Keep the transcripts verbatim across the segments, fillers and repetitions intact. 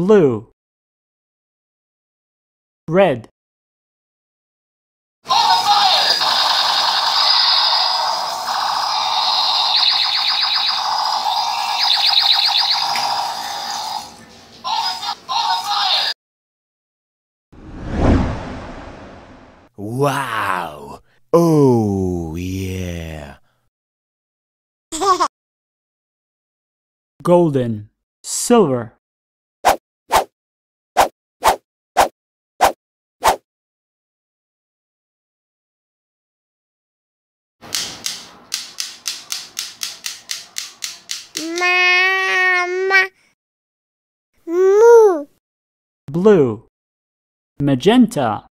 blue, red, wow! Oh yeah! Golden, silver, Mama, moo, blue, magenta,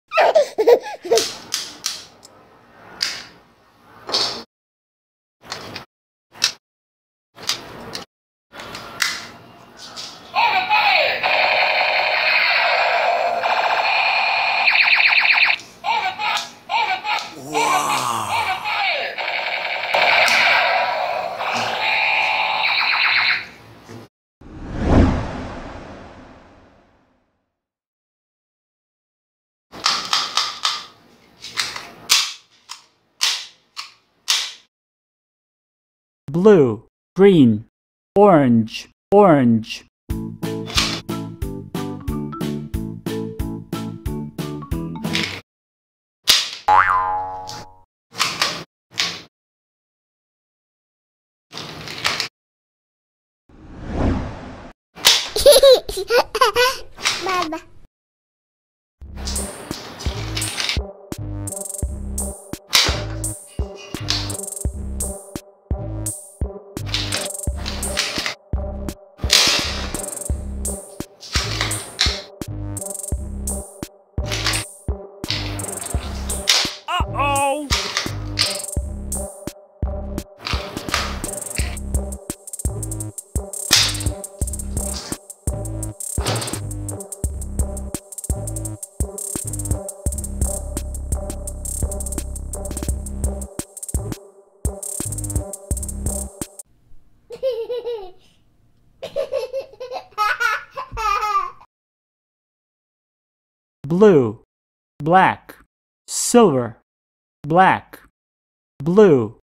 blue, green, orange, orange, Mama. Blue, black, silver, black, blue.